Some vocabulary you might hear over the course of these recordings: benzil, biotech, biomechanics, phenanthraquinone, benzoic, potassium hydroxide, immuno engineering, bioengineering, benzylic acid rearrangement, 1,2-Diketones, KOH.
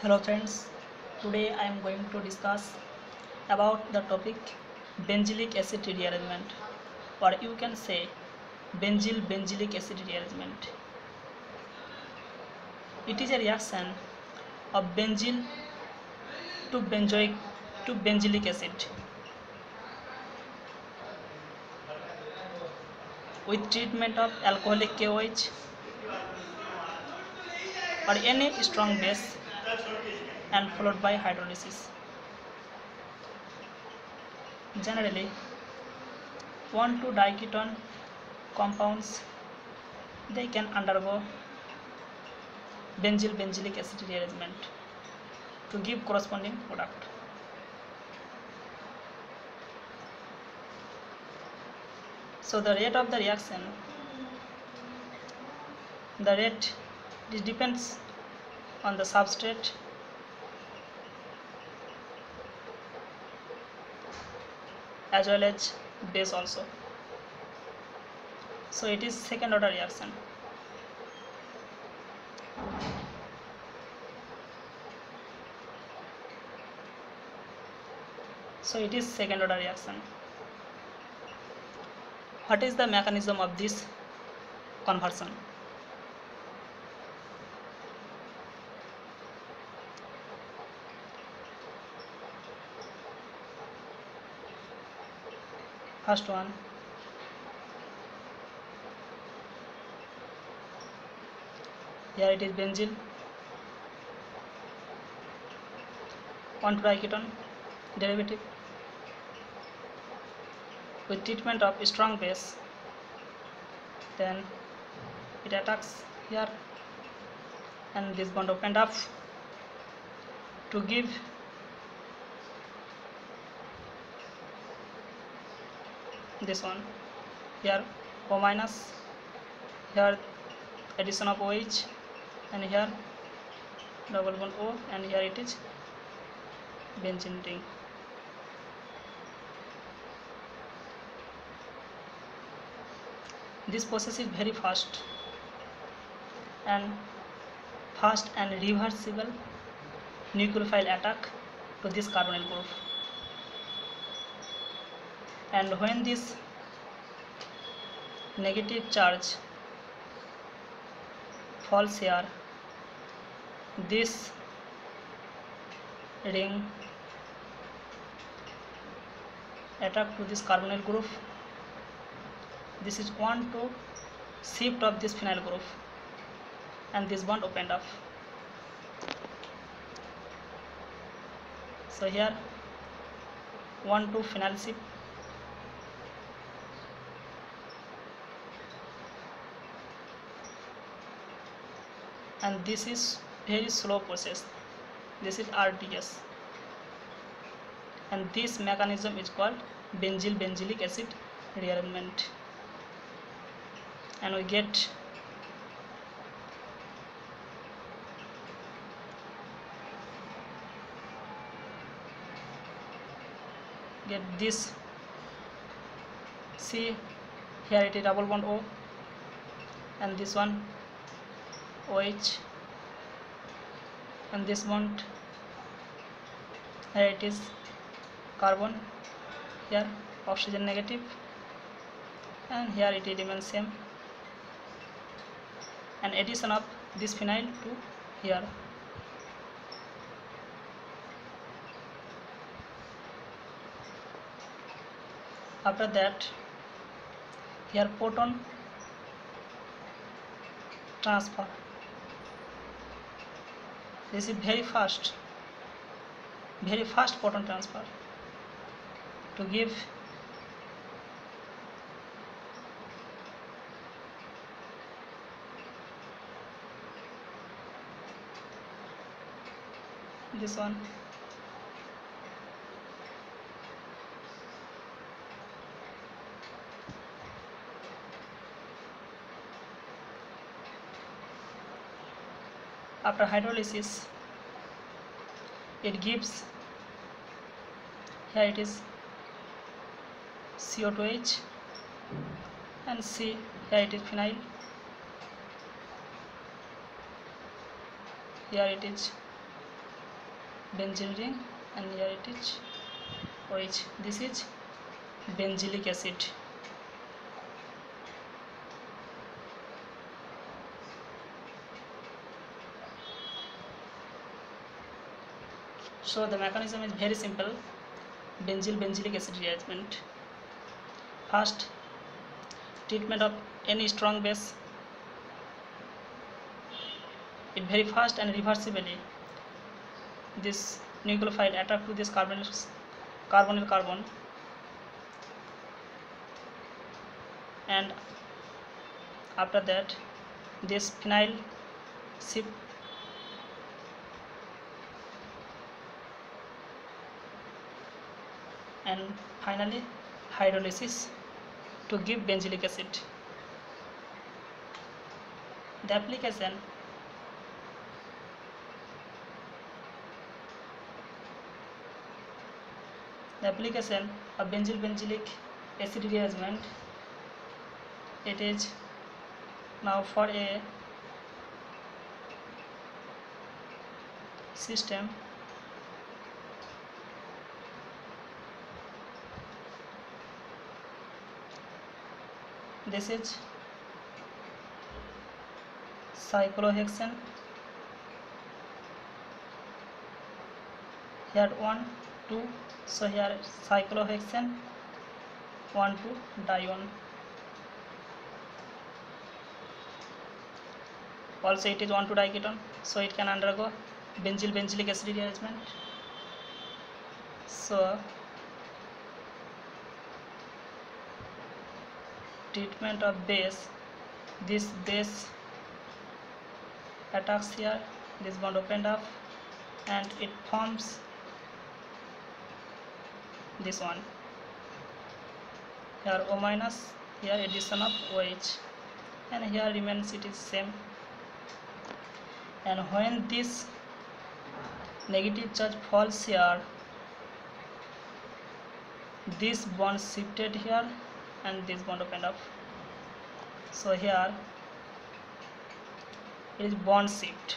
Hello friends, today I am going to discuss about the topic benzylic acid rearrangement, or you can say benzylic acid rearrangement. It is a reaction of benzil to benzoic to benzylic acid with treatment of alcoholic KOH or any strong base and followed by hydrolysis. Generally, 1,2 diketone compounds, they can undergo benzylic acid rearrangement to give corresponding product. So the rate of the reaction, the rate depends on the substrate as well as base also. So it is second order reaction. What is the mechanism of this conversion? First one, here it is benzyl, 1,2 diketone derivative with treatment of strong base, then it attacks here and this bond opened up to give this one, here O minus, here addition of OH, and here double bond O, and here it is benzene ring. This process is very fast and reversible nucleophile attack to this carbonyl group. And when this negative charge falls here, this ring attack to this carbonyl group. This is 1,2 shift of this phenyl group, and this bond opened up. So here 1,2 phenyl shift. And this is very slow process. This is RDS, and this mechanism is called benzylic acid rearrangement. And we get this. See, here it is double bond O, and this one OH, and this bond, here it is carbon, here oxygen negative, and here it remains same, and addition of this phenyl to here. After that, here proton transfer. This is very fast proton transfer to give this one. After hydrolysis, it gives, here it is CO2H, and C, here it is phenyl, here it is benzyl ring and here it is OH. This is benzylic acid. So the mechanism is very simple. Benzylic acid rearrangement. First, treatment of any strong base it very fast and reversibly. This nucleophile attract to this carbonyl carbon and after that this phenyl shift and finally hydrolysis to give benzylic acid. The application of benzylic acid rearrangement, it is now for a system this is cyclohexane here 1, 2 so here cyclohexane 1, 2 dione. Also it is 1,2 diketone so it can undergo benzylic acid rearrangement. So treatment of base, this base attacks here, this bond opened up and it forms this one, here O minus, here addition of OH and here remains it is same. And when this negative charge falls here, this bond shifted here and this bond opened up, so here it is bond shift.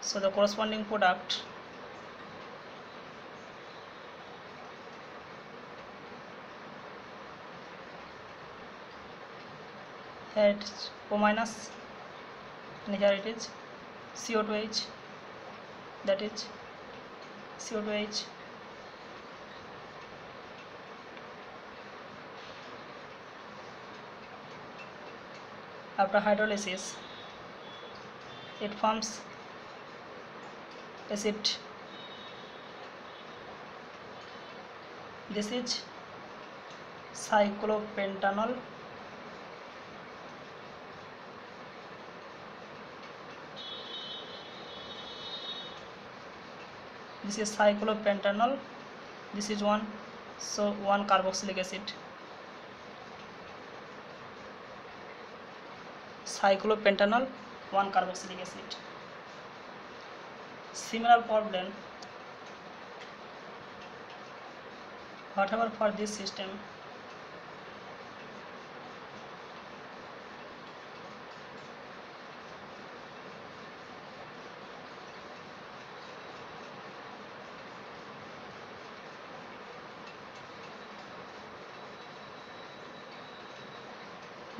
So the corresponding product here it is O minus and here it is CO2H, that is CO2H. After hydrolysis, it forms acid. This is cyclopentanol. This is cyclopentanol, this is 1, so 1 carboxylic acid. Cyclopentanol, 1 carboxylic acid. Similar problem, whatever for this system,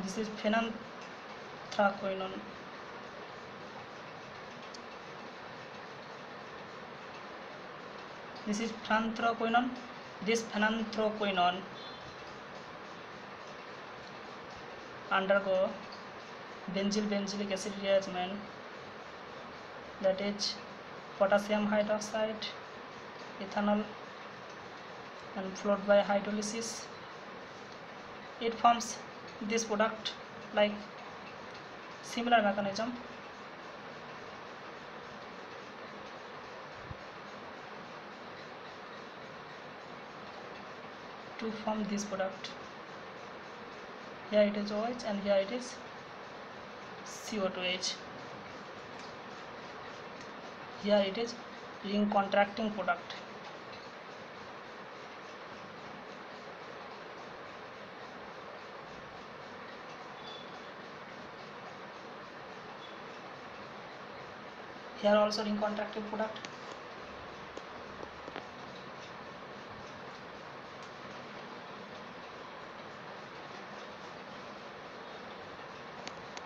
this is phenanthraquinone. This is phenanthraquinone. This phenanthraquinone undergo benzylic acid rearrangement, that is potassium hydroxide, ethanol, and flowed by hydrolysis. It forms this product like similar mechanism. To form this product, here it is OH and here it is CO2H. Here it is ring contracting product. Here also ring contractile product.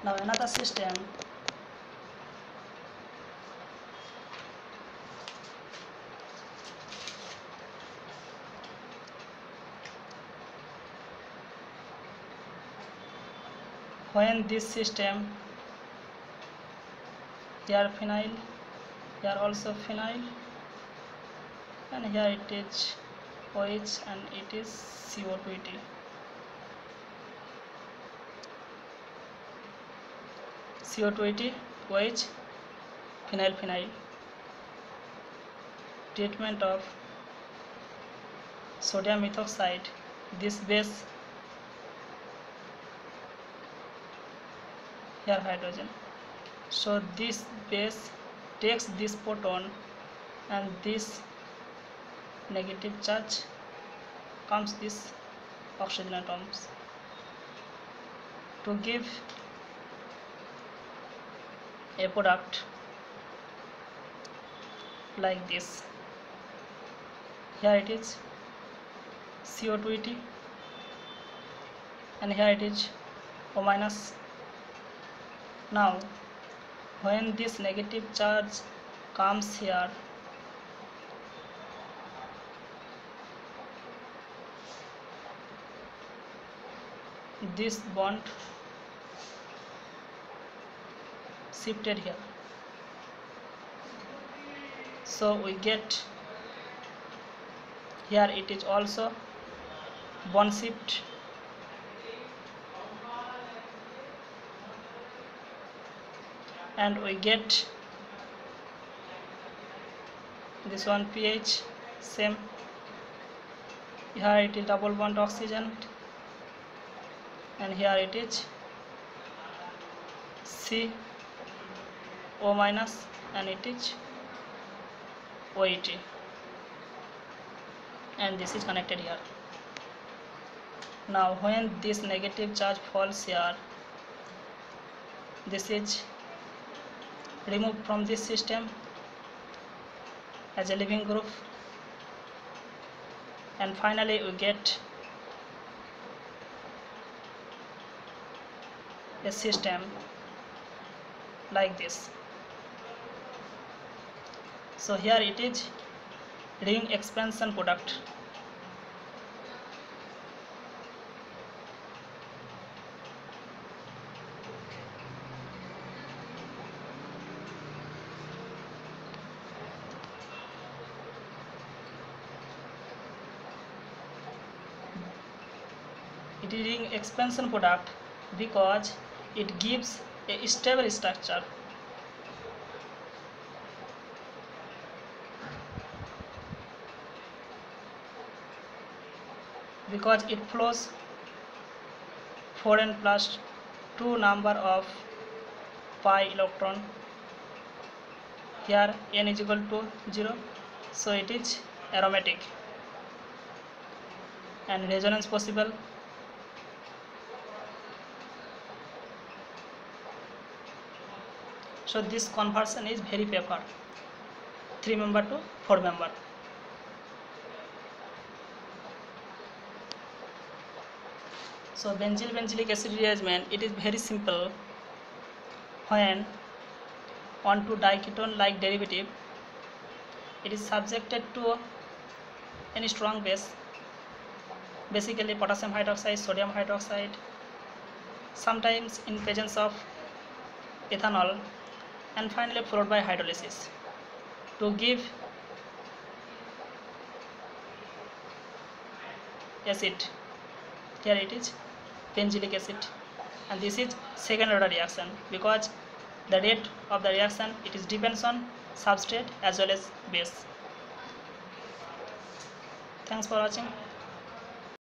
Now another system. When this system, here phenyl, here also phenyl, and here it is OH and it is CO2. CO2, OH, phenyl, phenyl. Treatment of sodium methoxide, this base, here hydrogen. So this base takes this proton and this negative charge comes this oxygen atoms. To give a product like this, here it is CO2, and here it is O minus. Now when this negative charge comes here, this bond shifted here, so we get here it is also bond shift. And we get this one pH same. Here it is double bond oxygen, and here it is CO minus and it is OH, and this is connected here. Now when this negative charge falls here, this is removed from this system as a leaving group, and finally we get a system like this. So here it is ring expansion product. It is ring expansion product because it gives a stable structure. Because it flows 4 and plus 2 number of pi electron. Here n is equal to 0, so it is aromatic and resonance possible. So this conversion is very preferred, 3 member to 4 member. So benzylic acid rearrangement, it is very simple. When onto diketone like derivative, it is subjected to any strong base, basically potassium hydroxide, sodium hydroxide, sometimes in presence of ethanol, and finally followed by hydrolysis to give acid. Here it is benzylic acid, and this is second order reaction because the rate of the reaction it is depends on substrate as well as base. Thanks for watching.